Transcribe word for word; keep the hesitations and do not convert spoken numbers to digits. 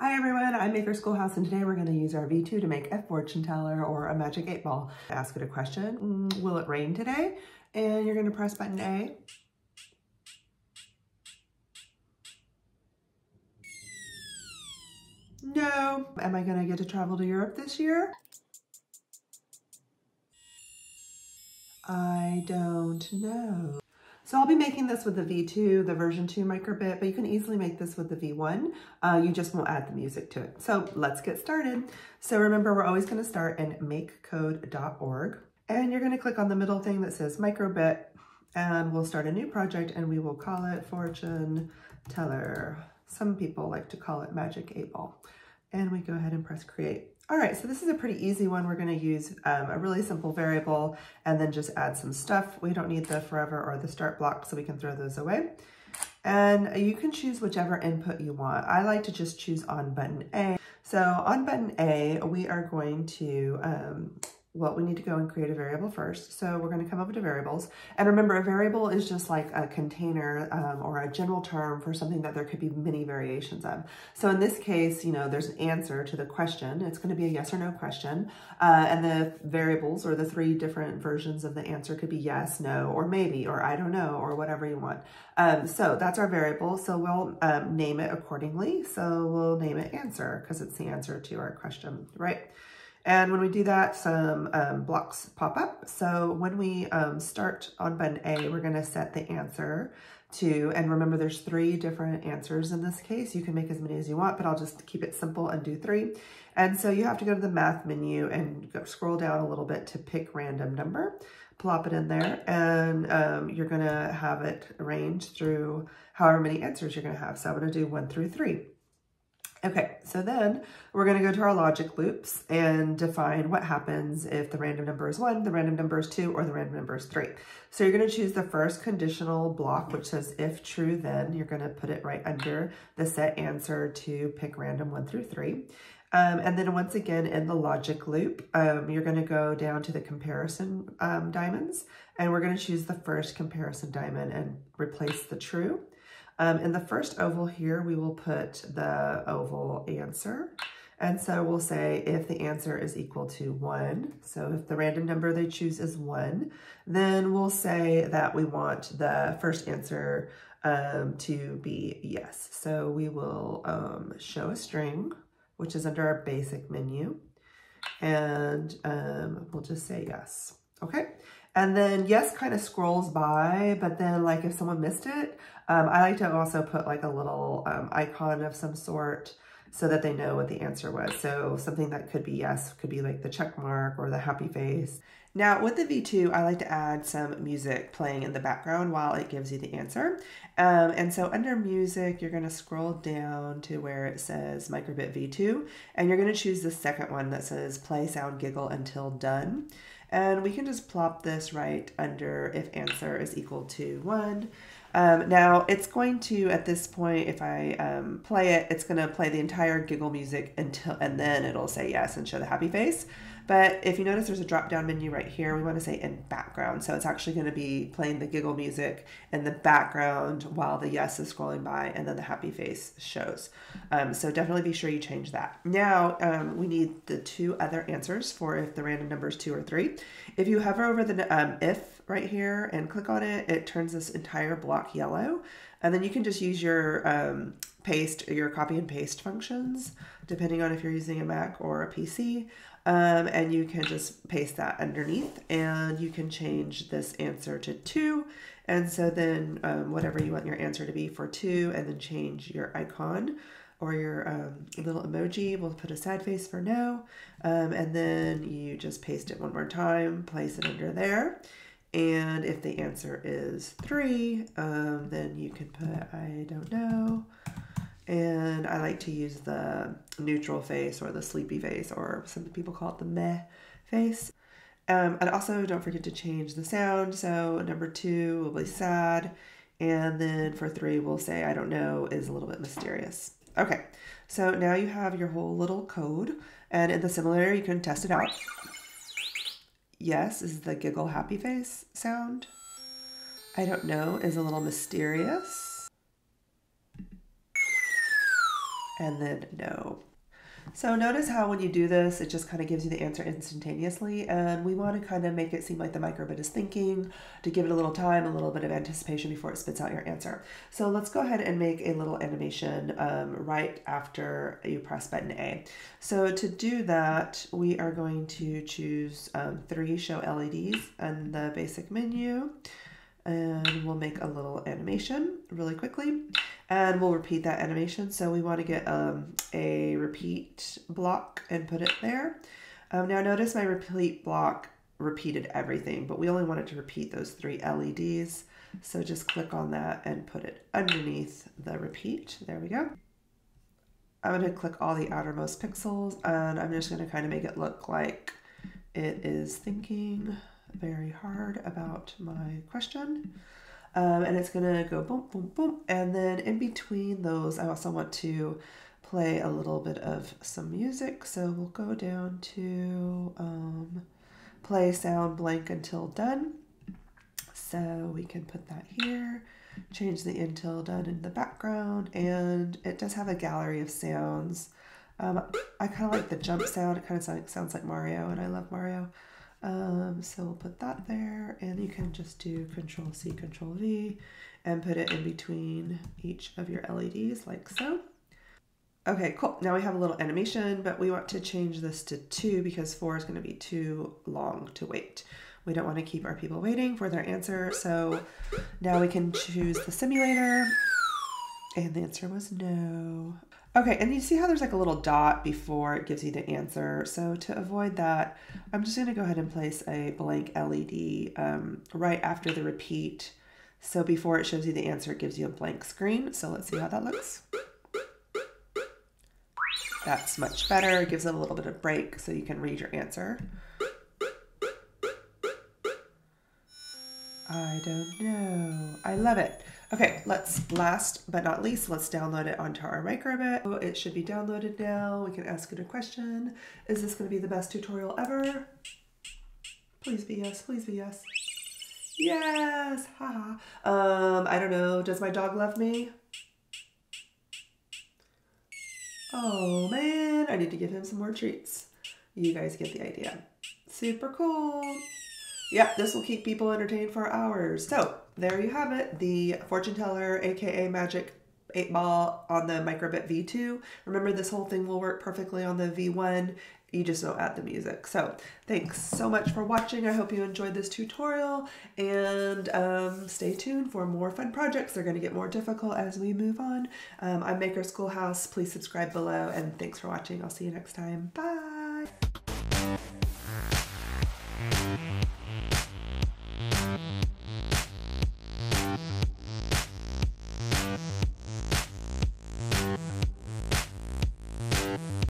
Hi everyone, I'm Maker Schoolhouse, and today we're going to use our V two to make a fortune teller or a Magic eight Ball. Ask it a question, will it rain today? And you're going to press button A. No. Am I going to get to travel to Europe this year? I don't know. So I'll be making this with the V two, the version two micro:bit, but you can easily make this with the V one. Uh, you just won't add the music to it. So let's get started. So remember, we're always going to start in make code dot org. And you're going to click on the middle thing that says micro:bit, and we'll start a new project, and we will call it Fortune Teller. Some people like to call it Magic eight Ball. And we go ahead and press create. All right, so this is a pretty easy one. We're gonna use um, a really simple variable and then just add some stuff. We don't need the forever or the start block, so we can throw those away. And you can choose whichever input you want. I like to just choose on button A. So on button A, we are going to, um, well, we need to go and create a variable first. So we're gonna come over to variables. And remember, a variable is just like a container um, or a general term for something that there could be many variations of. So in this case, you know, there's an answer to the question. It's gonna be a yes or no question. Uh, and the variables or the three different versions of the answer could be yes, no, or maybe, or I don't know, or whatever you want. Um, so that's our variable. So we'll um, name it accordingly. So we'll name it answer because it's the answer to our question, right? And when we do that, some um, blocks pop up. So when we um, start on button A, we're gonna set the answer to, and remember there's three different answers in this case. You can make as many as you want, but I'll just keep it simple and do three. And so you have to go to the math menu and go, scroll down a little bit to pick random number, plop it in there, and um, you're gonna have it arranged through however many answers you're gonna have. So I'm gonna do one through three. Okay, so then we're gonna go to our logic loops and define what happens if the random number is one, the random number is two, or the random number is three. So you're gonna choose the first conditional block, which says if true, then you're gonna put it right under the set answer to pick random one through three. Um, and then once again, in the logic loop, um, you're gonna go down to the comparison um, diamonds, and we're gonna choose the first comparison diamond and replace the true. Um, in the first oval here, we will put the oval answer. And so we'll say if the answer is equal to one, so if the random number they choose is one, then we'll say that we want the first answer um, to be yes. So we will um, show a string, which is under our basic menu, and um, we'll just say yes, okay? And then yes kind of scrolls by, but then like if someone missed it, um, I like to also put like a little um, icon of some sort so that they know what the answer was. So something that could be yes could be like the check mark or the happy face. Now with the V two, I like to add some music playing in the background while it gives you the answer. Um, and so under music, you're gonna scroll down to where it says micro:bit V two, and you're gonna choose the second one that says play sound giggle until done. And we can just plop this right under if answer is equal to one. Um, now it's going to, at this point, if I um, play it, it's gonna play the entire giggle music until, and then it'll say yes and show the happy face. But if you notice there's a drop down menu right here, we wanna say in background. So it's actually gonna be playing the giggle music in the background while the yes is scrolling by and then the happy face shows. Um, so definitely be sure you change that. Now um, we need the two other answers for if the random number is two or three. If you hover over the um, if right here and click on it, it turns this entire block yellow. And then you can just use your um, paste, your copy and paste functions, depending on if you're using a Mac or a P C. Um, and you can just paste that underneath, and you can change this answer to two. And so then um, whatever you want your answer to be for two, and then change your icon or your um, little emoji. We'll put a sad face for no. Um, and then you just paste it one more time, place it under there. And if the answer is three, um, then you can put, I don't know. And I like to use the neutral face or the sleepy face, or some people call it the meh face. Um, and also don't forget to change the sound. So number two will be sad. And then for three, we'll say, I don't know, is a little bit mysterious. Okay, so now you have your whole little code, and in the simulator, you can test it out. Yes is the giggle happy face sound. I don't know is a little mysterious. and then no. So notice how when you do this, it just kind of gives you the answer instantaneously, and we want to kind of make it seem like the micro:bit is thinking, to give it a little time, a little bit of anticipation before it spits out your answer. So let's go ahead and make a little animation um, right after you press button A. So to do that, we are going to choose um, three show L E Ds in the basic menu, and we'll make a little animation really quickly. And we'll repeat that animation. So we want to get um, a repeat block and put it there. Um, now notice my repeat block repeated everything, but we only wanted to repeat those three L E Ds. So just click on that and put it underneath the repeat. There we go. I'm going to click all the outermost pixels, and I'm just going to kind of make it look like it is thinking very hard about my question. Um, and it's gonna go boom, boom, boom. And then in between those, I also want to play a little bit of some music. So we'll go down to um, play sound blank until done. So we can put that here, change the until done in the background, and it does have a gallery of sounds. Um, I kind of like the jump sound. It kind of sounds like Mario, and I love Mario. Um, so we'll put that there, and you can just do Control C, Control V, and put it in between each of your L E Ds like so. Okay, cool. Now we have a little animation, but we want to change this to two because four is going to be too long to wait. We don't want to keep our people waiting for their answer. So now we can choose the simulator, and the answer was no. Okay, and you see how there's like a little dot before it gives you the answer. So to avoid that, I'm just gonna go ahead and place a blank L E D um, right after the repeat. So before it shows you the answer, it gives you a blank screen. So let's see how that looks. That's much better. It gives it a little bit of break so you can read your answer. I don't know. I love it. Okay, let's last but not least, let's download it onto our micro:bit. It should be downloaded now. We can ask it a question. Is this going to be the best tutorial ever? Please be yes, please be yes. Yes, haha. Um, I don't know, does my dog love me? Oh man, I need to give him some more treats. You guys get the idea. Super cool. Yep, this will keep people entertained for hours. So there you have it, the Fortune Teller, aka Magic eight Ball on the micro:bit V two. Remember, this whole thing will work perfectly on the V one. You just don't add the music. So thanks so much for watching. I hope you enjoyed this tutorial, and um, stay tuned for more fun projects. They're going to get more difficult as we move on. Um, I'm Maker Schoolhouse. Please subscribe below, and thanks for watching. I'll see you next time. Bye.